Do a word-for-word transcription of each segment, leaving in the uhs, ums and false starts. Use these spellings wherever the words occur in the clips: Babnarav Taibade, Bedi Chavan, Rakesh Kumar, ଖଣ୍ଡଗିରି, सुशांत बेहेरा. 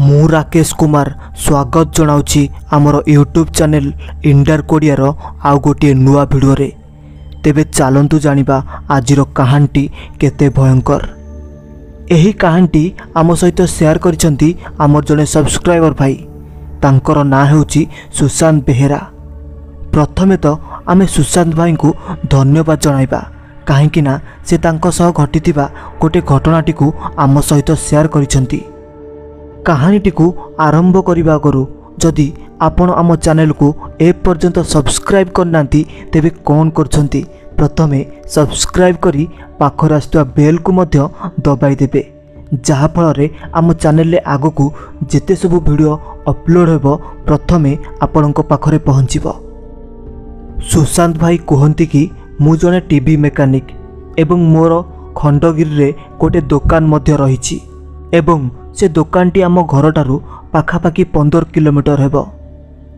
मु राकेश कुमार स्वागत जनाऊँगी आमर यूट्यूब चैनल इंडिया कोडियार आउ गोटे नुआ भिडियोरे। तेबे चालंतु जानिबा आजिर कहानी केते भयंकर। एही कहानी आम सहित शेयर करिसेंती आमर जने सब्सक्राइबर भाई, तांकर नाम हेउची सुशांत बेहेरा। प्रथमे तो आमे सुशांत भाई को धन्यवाद जनाइबा, काहेकि ना से तांको सह घटितिबा गोटे घटनाटी को आम सहित शेयर करिसेंती। कहानीटी को आरंभ करने आगु जदि आपण आम चैनल को ए पर्यंत सब्सक्राइब करना तेबे कौन करछंती, प्रथमे सब्सक्राइब करी पाखर आस्तुआ बेल को मध्य दबाई देबे, जहाँफल आम चैनल आगु को जेते सबु वीडियो अपलोड हेबो प्रथमे आपणक पाखरे पहुँचीबो। सुशांत भाई कहती कि मु जने टीवी मेकानिक एवं मोर खंडगिरी रे गोटे दुकान मध्य रहिछि एवं से दुकानटी आम घरठारू पाखापाखि पंदर किलोमीटर हेब।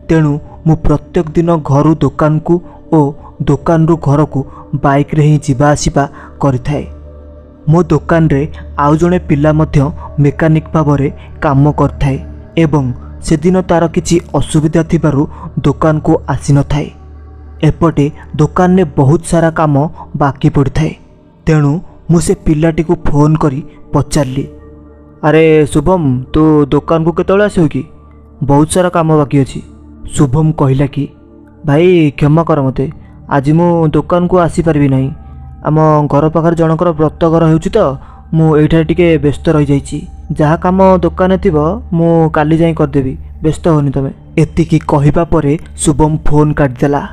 तेणु मु प्रत्येक दिन घर दुकान को ओ दुकान रू घर को बाइक रे ही जीवा आसीबा करिथाए। मो दुकान रे आउ जने पिला मध्य मेकानिक भाबरे काम करथाए एवं से दिन तार किछि असुविधा थिबारू दुकान को आसी न थाए। एपटे दुकान ने बहुत सारा काम बाकी पड़िथाए। तेणु मु से पिलाटी को फोन करी पचारली, अरे शुभम तू दुकान को केतले आसो कि बहुत सारा काम बाकी अच्छी। शुभम कहला कि भाई क्षमा कर मते, आज मु दुकान को आसी पारबी नहीं, आम घर पाखर जनकर व्रत घर होउछि तो मु एठा टिके व्यस्त रहि जाईछि, जहा काम दुकान थिबो मु काली जाई कर देबी, व्यस्त होनी तमे। एतिकी कहिबा परे शुभम फोन काट देला।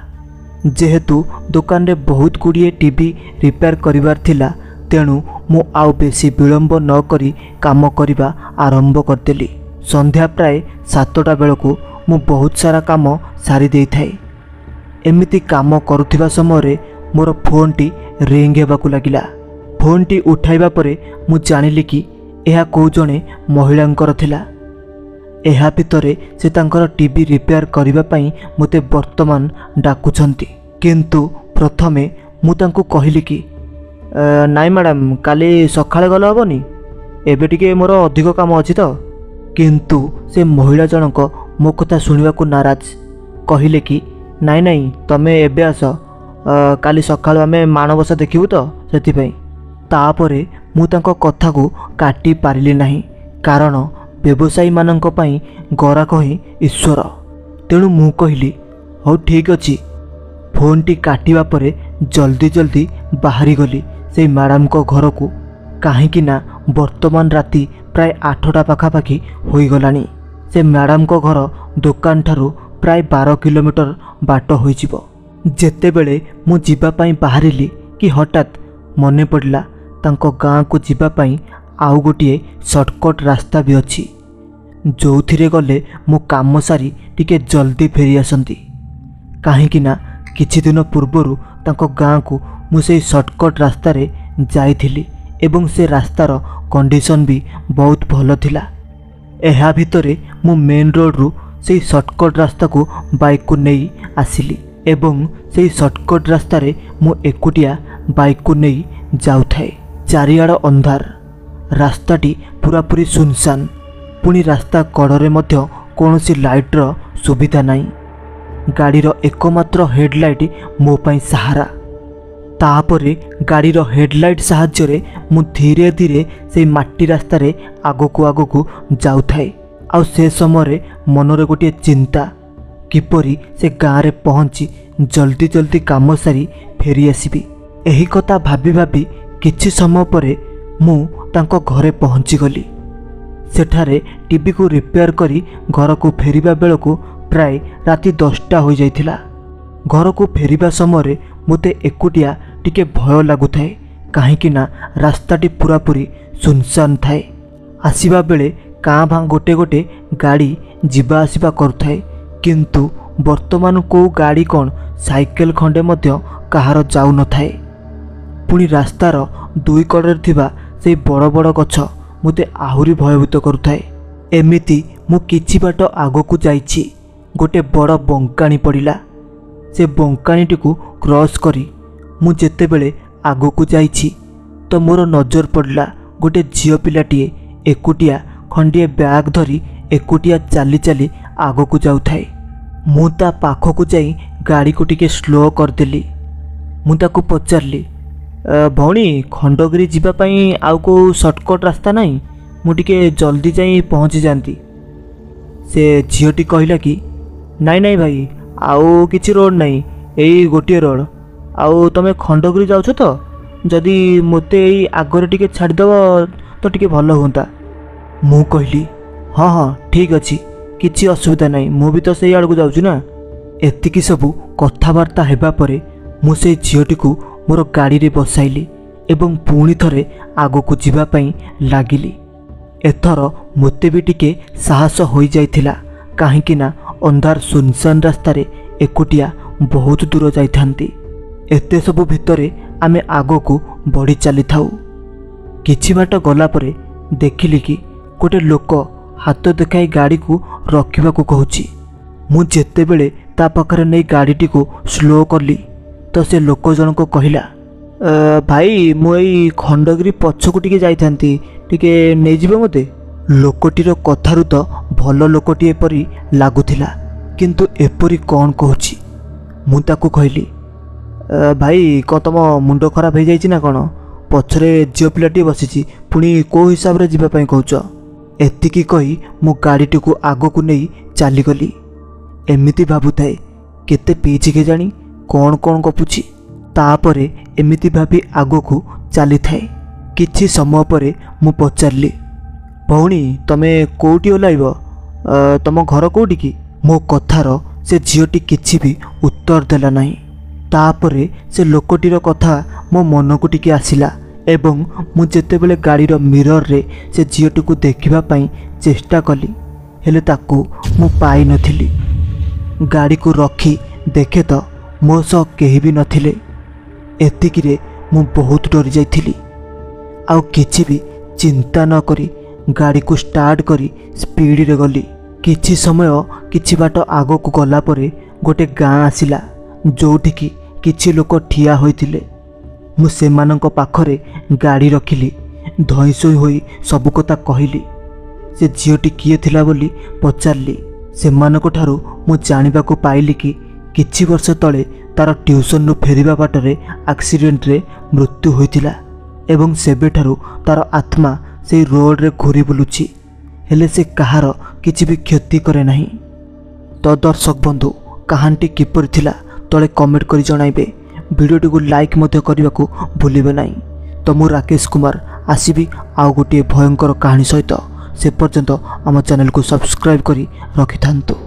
जेहेतु दुकान रे बहुत गुड़िए टीवी रिपेयर करिवार थिला, तेणु मु आउ बेसी विलंब न करी काम करिबा आरंभ करदेली। संध्या प्राय सातटा बेलकू मु बहुत सारा काम सारी देई थाए। एमिति काम करुथिबा समय रे मोर फोन टी रिंग हेबाकू लागिला। फोन टी उठाइबा परे मु जानिली कि एहा को जने महिलांकर थिला। एहा भितरे से तांकर टीवी रिपेयर करिबा पई मते वर्तमान डाकुछंती, किंतु प्रथमे मु तांको कहिली कि नाई मैडम काली सकाळे गले हेबनी, एबे टिके मोर अधिक काम अछि तो। किंतु से महिला जनक मो कथा सुनिबाकू नाराज, कहिले कि नाई नाई तमे एबे आस, काली सकाळे आमे मानवसा देखिबु तो सेति पई। तापरे मु तांको कथा को काटी पारिली नाही, कारण व्यवसायी माननक पई गराक ही ईश्वर। तेणु मु कहिली हो ठीक अछि। फोन टी काटिबा परे जल्दी जल्दी बाहरी गली से मैडम को घर को, कहीं ना वर्तमान राति प्राय आठटा पाखापाखी होईगलानी। से मैडम को घर दुकान ठारू प्राय बारह किलोमीटर बाट होईजिवो। जेतेबेले मु जीबा पई बाहरिली कि हठात मने पड़ला तांको गाँ को जीबा पई आउ गोटे शॉर्टकट रास्ता भी अछि, जोथिरे गले मु काम सारी टिके जल्दी फेरी आसंती। कहीं ना किछि दिन पूर्वरु तांको गाँ को मु से शॉर्टकट रास्ता रे जाइथिली एवं से रास्तार कंडीशन भी बहुत भल थिला। एहा भितरे मु मेन रोड रु से शॉर्टकट रास्ता को बाइक को नेई आसिली एवं से शॉर्टकट रास्ता रे मु एकुटिया बाइक को नेई जाउथाए। चारिआड अंधार, रास्ताटी पूरापूरी सुनसान, पुणी रास्ता कड़रे मध्य कोनोसी लाइट रो सुविधा नाही। गाड़ीर एकमात्र हेडलाइट मो पई सहारा। तापरे गाड़ीर हेडलाइट साहाज्य मु धीरे धीरे से माटी रास्तार आगको आगको जाऊाए। आ समय मनरे गोटे चिंता, किपरी से गाँव में पहुँची जल्दी जल्दी काम सारी फेरी आसबी। यही कथा भाभी भाभी किछि समय पर मु तांको घरे पहुँची गली। सेठारे टीवी को रिपेयर करी घर को फेरिबा बेलकू प्राय राति दसटा हो जाइथिला। घर को फेरिबा समय मते एकुटिया टिके भय लगुथाए, काहेकि ना रास्ताटी पूरापूरी सुनसान थाए। आसवा बेले काँ भाँ गोटे गोटे गाड़ी जीवा आसवा करुथाए, किंतु वर्तमान को गाड़ी कौन साइकेल खंडे मध्य कहार जाउ न थाए। पुणी रास्तार दुई कड़े थिबा से बड़ बड़ गछ मते आहुरी भयभीत करुथाए। एमिति मु किछि बाट आगकू जाइछि, गोटे बड़ बंकाणी पड़िला। से बंकाणीटी को क्रॉस करी मु जेतेबेले आगकू जाइछि तो मोर नजर पड़ला गोटे झियो पिलाटीए एकुटिया खंडिए बैग धरी एकुटिया चाली चाली आगो को जाए। मुता पाख को जाई गाड़ी को टिके स्लो करदेली। मुता को पचारली, भौणी खंडगिरी जीवा पई आउ को शॉर्टकट रास्ता नहीं, मु टिके जल्दी जाई पहुँची जाती। से झीटी कहला कि नाई नाई भाई आउ किसी रोड नहीं, यही गोटे रोड। आउ तुम खंडगिरी जाऊ तो जदि मत आगे टिके छाड़देव तो टिके भल होता। मु कहली हाँ हाँ ठीक अच्छी, किसी असुविधा ना, मुझे तो से आड़ को जाऊना। एतिकी सबू कथबार्ता होगापर मुझे झीटी को मोर गाड़ी रे बसाइली एवं पुणी थरे आगो को जीवाई लगिली। एथर मत भी टिके साहस हो जाता, कहीं अंधार सुनसान रास्तार एकुटिया बहुत दूर जाती। एते सबू भितरे आमे आगो को बढ़ी चली थाउ। किछि बाट गला परे देखिली कि गोटे लोक हाथ देखाई गाड़ी को रखिबा को कहूची। मु जेते बेले ता पाखरे नै गाड़ीटी को स्लो करली तो से लोक जनक कहला, भाई मु एई खंडगिरी पछकु टिके जाइथांती, टिके नै जिबे मते। लोकटीर कथारु तो भलो लोकटी एपरी लागुथिला, किंतु एपरी कोन कहूची। मु ताकू कहली, भाई कौन तुम मुंड खराब हो जाइना कौन, पछरे झील पिलाटी बसी पुणी कौ हिसाब से जीवाई कौच। एतिकी कही मो गाड़ीटी को आग को नहीं चलीगली। एमती भावु थाए केते पीछे के जानी कौन कौन गपुची, तापरे एमती भाभी आग को चली थाए। किसी समय पर मु पचारली, भौणी तुम कौटी ओह्ल, तुम घर कौटी कि? मो कथार से झीटी किसी भी उत्तर देला नहीं। तापरे से लोकटीर कथा मो मन को टिके आसिला एवं मु जेतेबेले गाड़ीर मिरर रे से झीटी को देखिबा पई चेष्टा कली, हेले ताकू मु पाई नथिली। गाड़ी को रखी देखे तो मो सह केही भी नथिले। एतिकी रे मु बहुत डरी जाइथिली। आउ किछि भी चिंता न करी गाड़ी को स्टार्ट करी स्पीड रे गली। किछि समय किछि बाट आगो को गला परे गोटे गाँ आसिला, जोठी की किछि लोक ठिया होइतिले। मु सेमानंक पाखरे गाड़ी रखिली, धईसोई होई सब कथा कहली। से झीटी किए थिला बोली पचारली। सेमानंक ठारू मु जानिबा को पाइली कि किछि वर्ष तले तार ट्यूशन रु फेरिबा बाटरे एक्सीडेंट रे मृत्यु होइतिला एवं सेबे ठारू तार आत्मा से रोड रे घूरी बुलुची, हेले से कहार किछि भी क्षति करे नहीं। तो दर्शक बंधु कहानी किपर थिला तले कमेंट करी जणाइबे। वीडियोटी को लाइक मध्य करने को भूलिबे नहीं। तो मु राकेश कुमार आसीबी आउ गोटे भयंकर कहानी सहित। से पर्यंत आम चैनल को सब्सक्राइब करी रखिथांतु।